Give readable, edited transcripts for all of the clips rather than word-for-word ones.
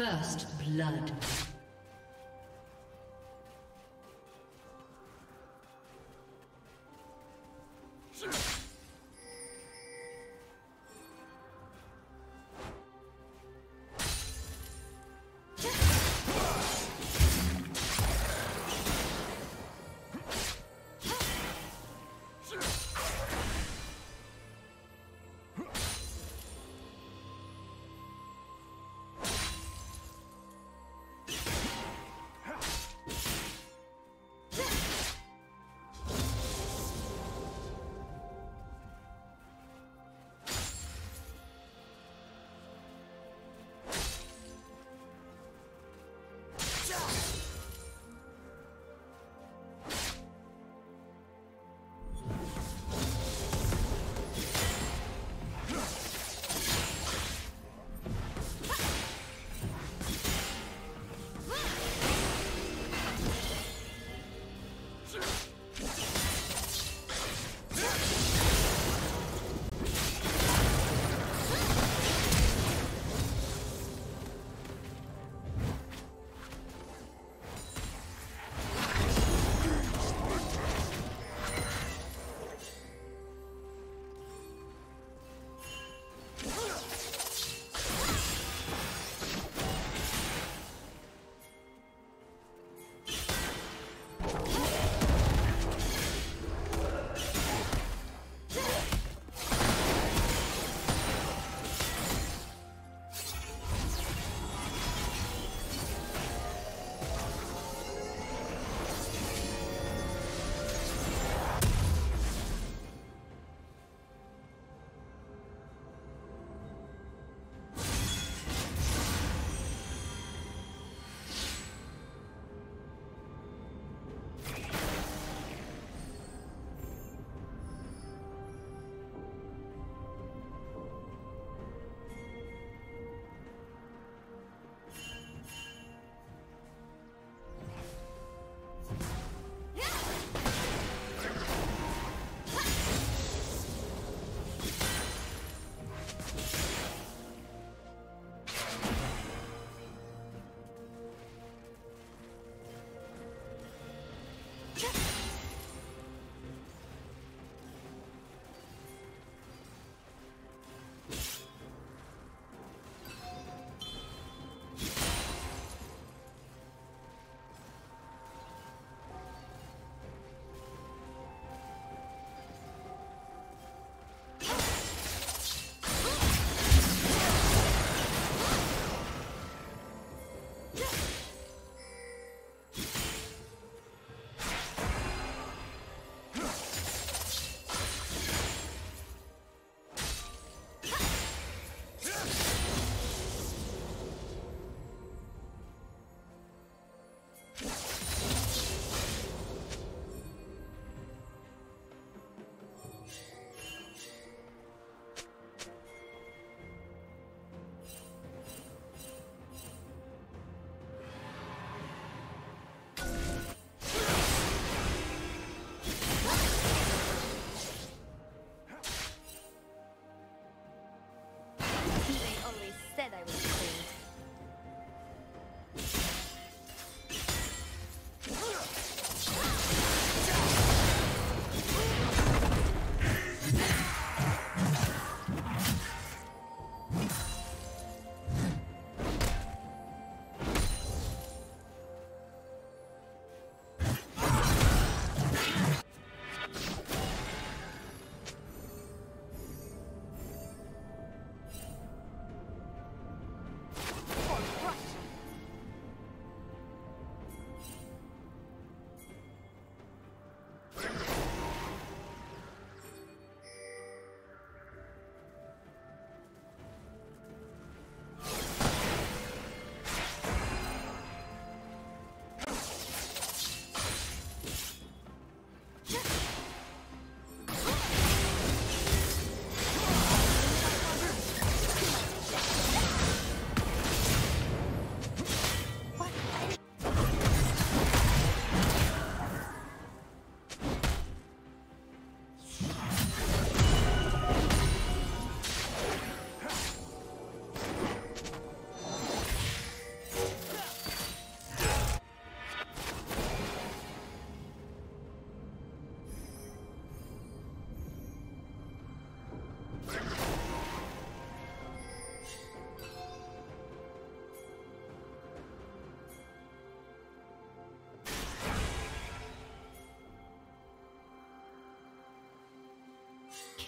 First blood.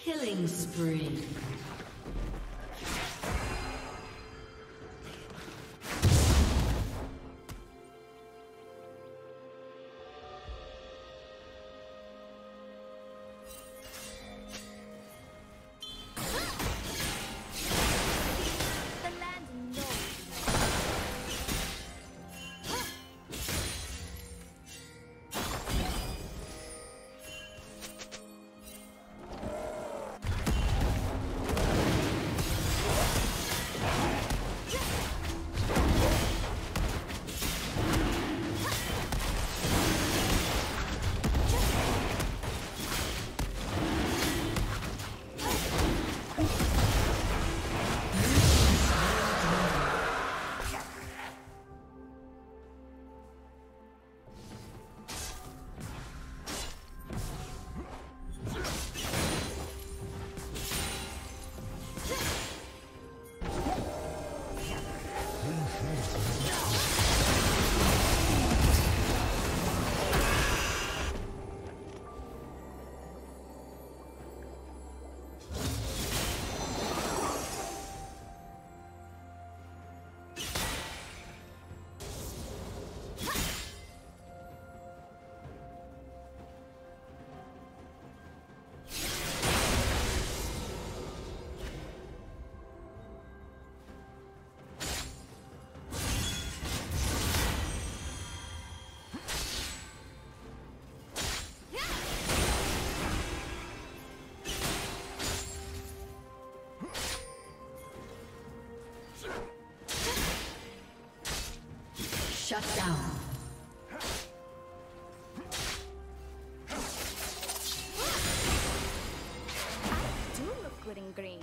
Killing spree. Shut down. I do look good in green.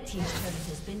Red team's turret has been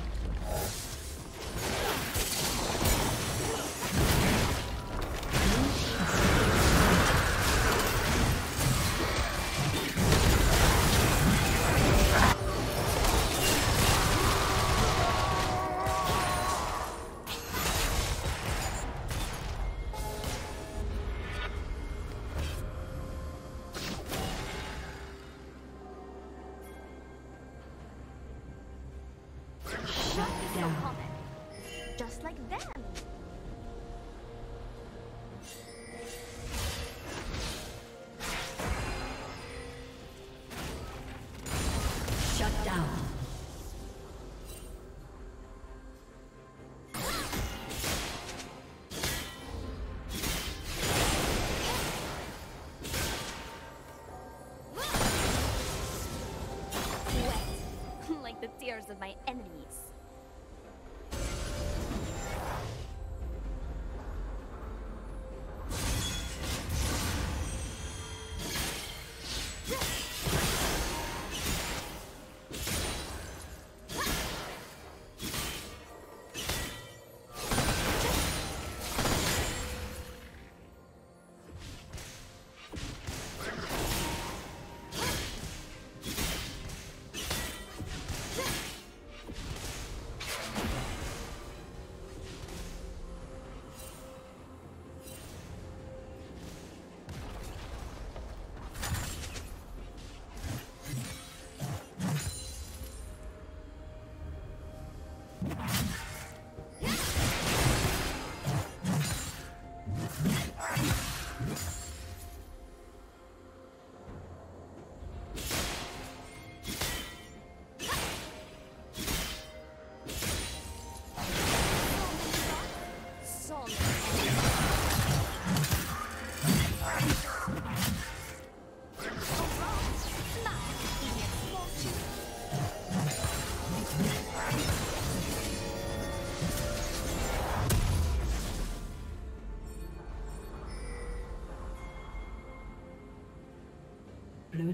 The tears of my enemies. Blue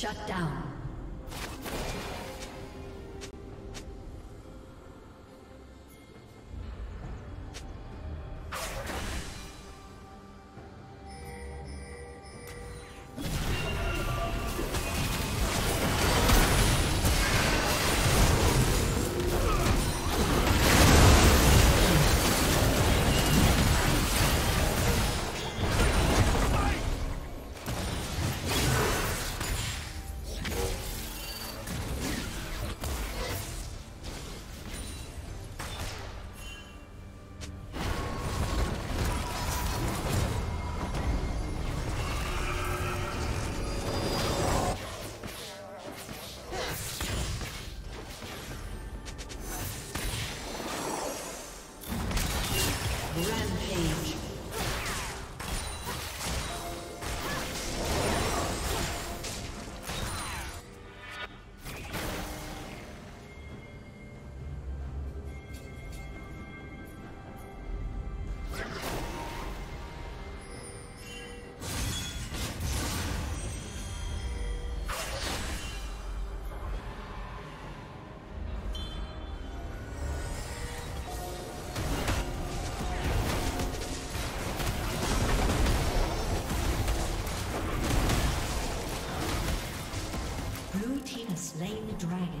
Shut down. team has slain the dragon.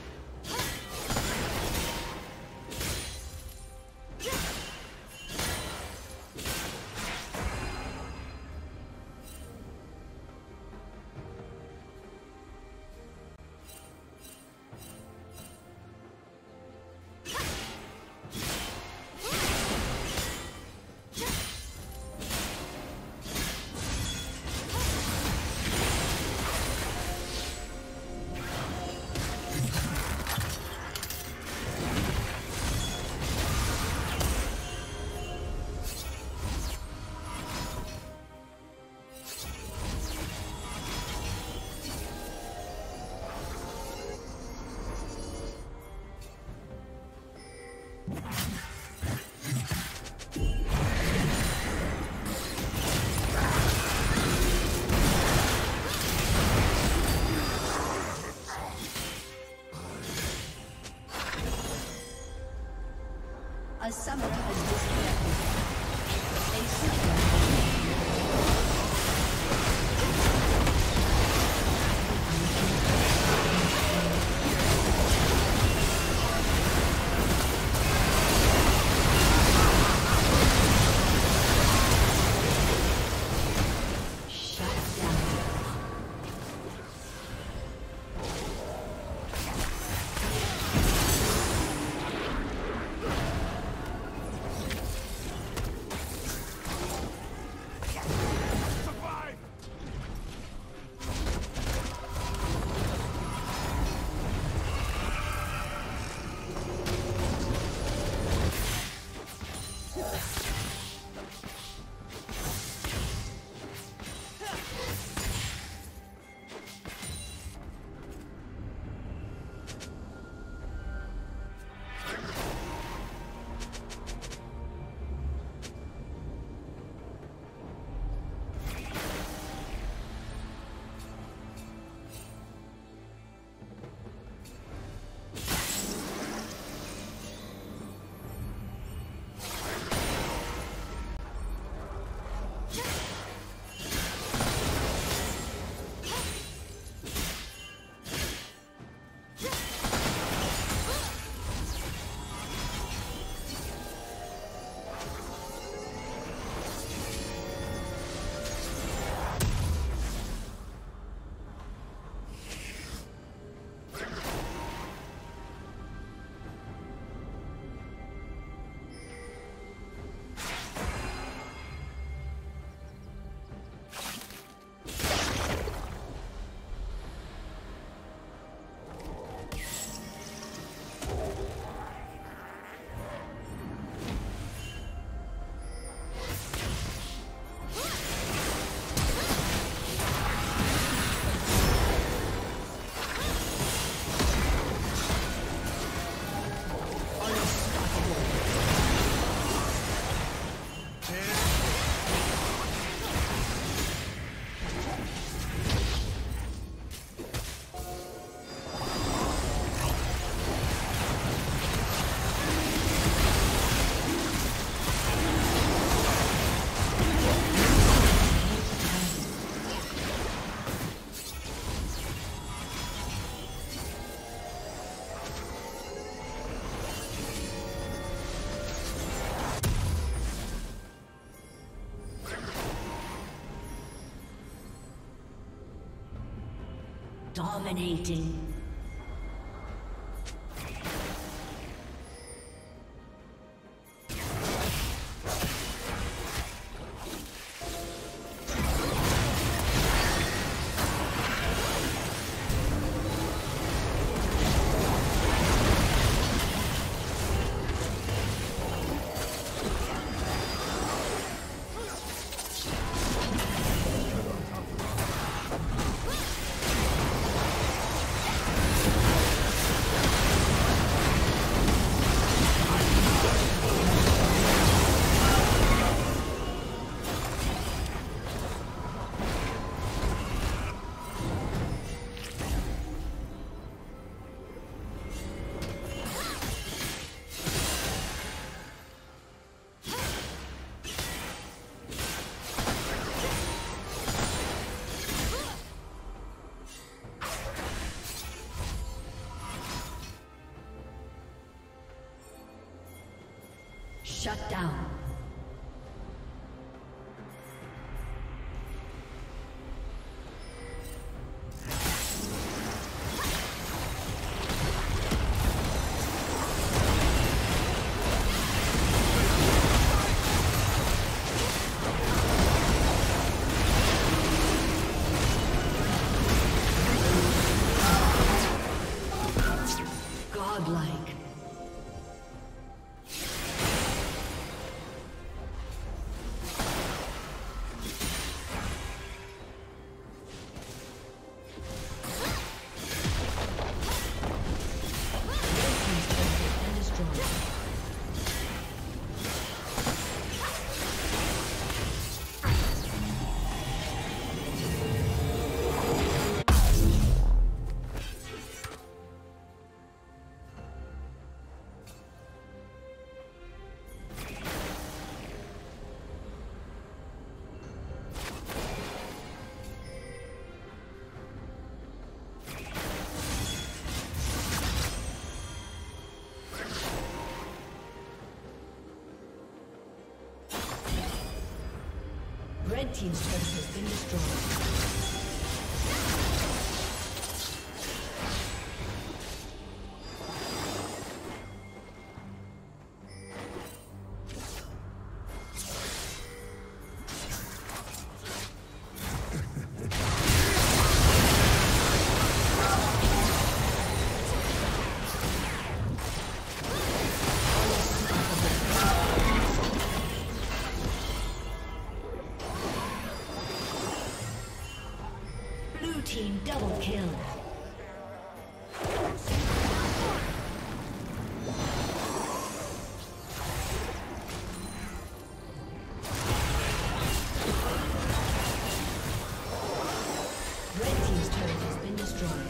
A summoner has disconnected. Dominating. Shut down. Red team's turret has been destroyed. Team double kill. Red team's turret has been destroyed.